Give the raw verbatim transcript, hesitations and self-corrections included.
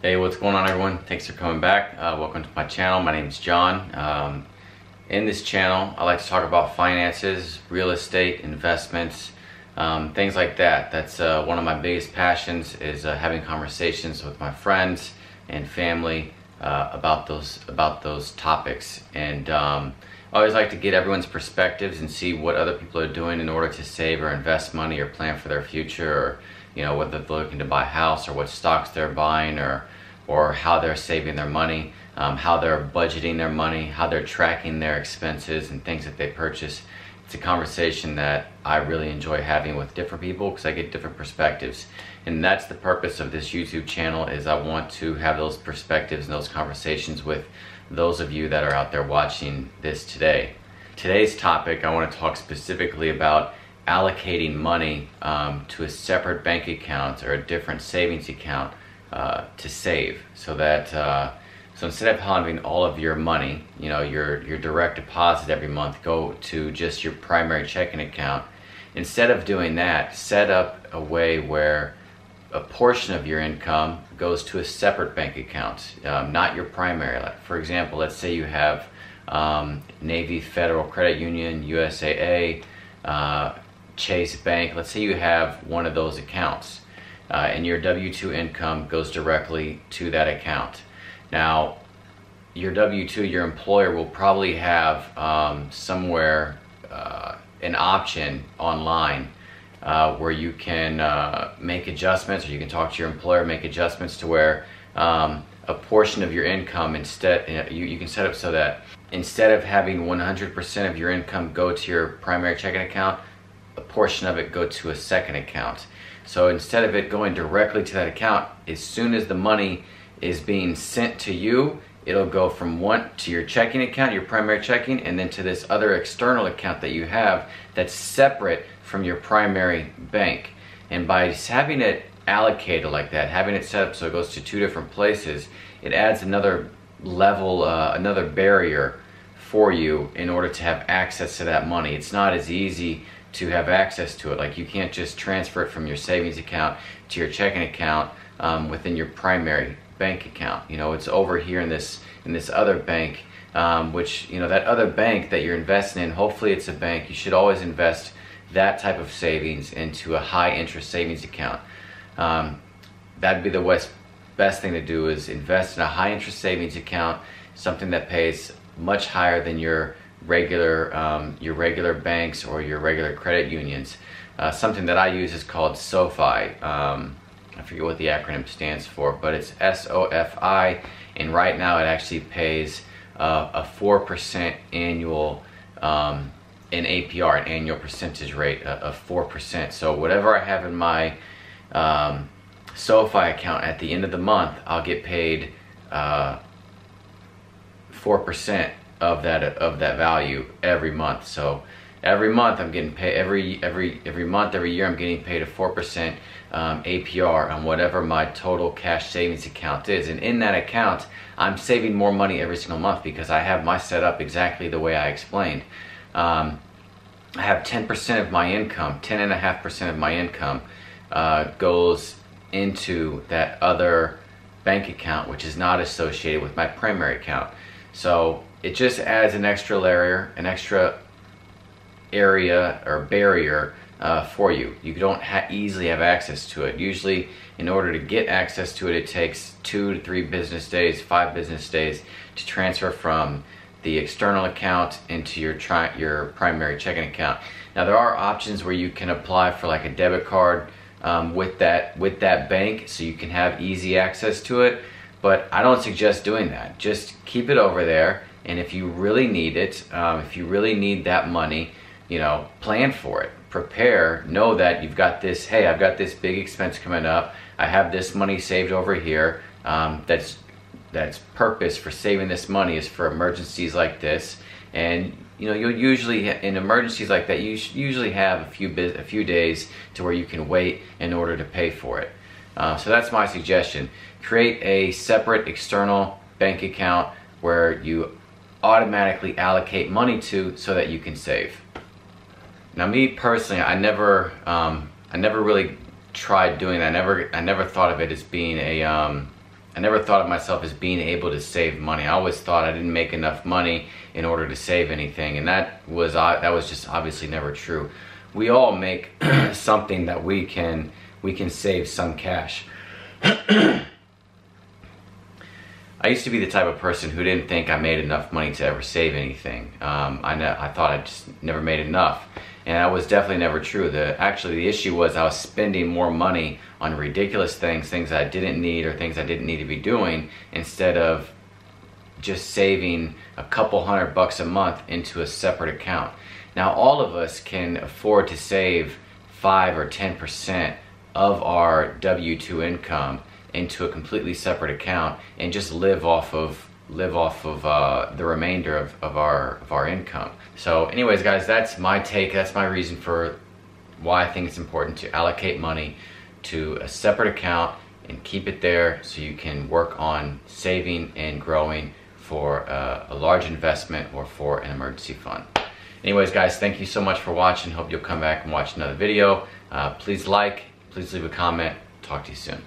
Hey, what's going on, everyone? Thanks for coming back. Uh, welcome to my channel. My name is John. Um, in this channel, I like to talk about finances, real estate, investments, um, things like that. That's uh, one of my biggest passions is uh, having conversations with my friends and family uh, about those about those topics. And um, I always like to get everyone's perspectives and see what other people are doing in order to save or invest money or plan for their future, or you know, whether they're looking to buy a house or what stocks they're buying, or or how they're saving their money, um, how they're budgeting their money, how they're tracking their expenses and things that they purchase. It's a conversation that I really enjoy having with different people because I get different perspectives. And that's the purpose of this YouTube channel, is I want to have those perspectives and those conversations with those of you that are out there watching this today. Today's topic, I want to talk specifically about allocating money um, to a separate bank account or a different savings account uh, to save, so that uh, so instead of having all of your money, you know, your your direct deposit every month go to just your primary checking account. Instead of doing that, set up a way where a portion of your income goes to a separate bank account, um, not your primary. Like, for example, let's say you have um, Navy Federal Credit Union, U S A A, uh, Chase Bank. Let's say you have one of those accounts, uh, and your W two income goes directly to that account. Now, your W two, your employer will probably have um, somewhere uh, an option online Uh, where you can uh, make adjustments, or you can talk to your employer, make adjustments to where um, a portion of your income, instead, you, you can set up so that instead of having one hundred percent of your income go to your primary checking account, a portion of it go to a second account. So instead of it going directly to that account, as soon as the money is being sent to you, it'll go from one to your checking account, your primary checking, and then to this other external account that you have that's separate from your primary bank. And by having it allocated like that, having it set up so it goes to two different places, it adds another level, uh, another barrier for you in order to have access to that money. It's not as easy to have access to it. Like, you can't just transfer it from your savings account to your checking account um, within your primary bank account. You know, it's over here in this in this other bank, um, which, you know, that other bank that you're investing in, hopefully it's a bank. You should always invest that type of savings into a high interest savings account. Um, that'd be the best, best thing to do, is invest in a high interest savings account, something that pays much higher than your regular um, your regular banks or your regular credit unions. Uh, something that I use is called SoFi. Um, I forget what the acronym stands for, but it's S O F I, and right now it actually pays uh, a four percent annual, um, an A P R, an annual percentage rate uh, of four percent. So whatever I have in my um, SoFi account at the end of the month, I'll get paid uh, four percent of that of that value every month. So every month I'm getting paid, every every every month, every year I'm getting paid a four percent um, A P R on whatever my total cash savings account is. And in that account, I'm saving more money every single month because I have my set up exactly the way I explained. Um, I have ten percent of my income, ten and a half percent of my income uh, goes into that other bank account, which is not associated with my primary account. So it just adds an extra layer, an extra area or barrier uh, for you. You don't ha easily have access to it. Usually, in order to get access to it, it takes two to three business days, five business days to transfer from the external account into your tri your primary checking account. Now, there are options where you can apply for like a debit card um, with that with that bank, so you can have easy access to it. But I don't suggest doing that. Just keep it over there, and if you really need it, um, if you really need that money, you know, plan for it, prepare, know that you've got this. Hey, I've got this big expense coming up. I have this money saved over here. Um, that's that's purpose for saving this money is for emergencies like this. And you know, you'll usually in emergencies like that, you usually have a few a few days to where you can wait in order to pay for it. Uh, so that's my suggestion. Create a separate external bank account where you automatically allocate money to, so that you can save. Now, me personally, I never um, I never really tried doing that. I never I never thought of it as being a um, I never thought of myself as being able to save money. I always thought I didn't make enough money in order to save anything, and that was that was just obviously never true. We all make something that we can we can save some cash. I used to be the type of person who didn't think I made enough money to ever save anything. Um, I ne- I thought I just never made enough, and that was definitely never true. The actually the issue was I was spending more money on ridiculous things, things I didn't need or things I didn't need to be doing, instead of just saving a couple hundred bucks a month into a separate account. Now all of us can afford to save five or ten percent of our W two income into a completely separate account and just live off of live off of uh, the remainder of, of our of our income. So anyways, guys, that's my take. That's my reason for why I think it's important to allocate money to a separate account and keep it there so you can work on saving and growing for uh, a large investment or for an emergency fund. Anyways, guys, thank you so much for watching. Hope you'll come back and watch another video. Uh, please like, please leave a comment. Talk to you soon.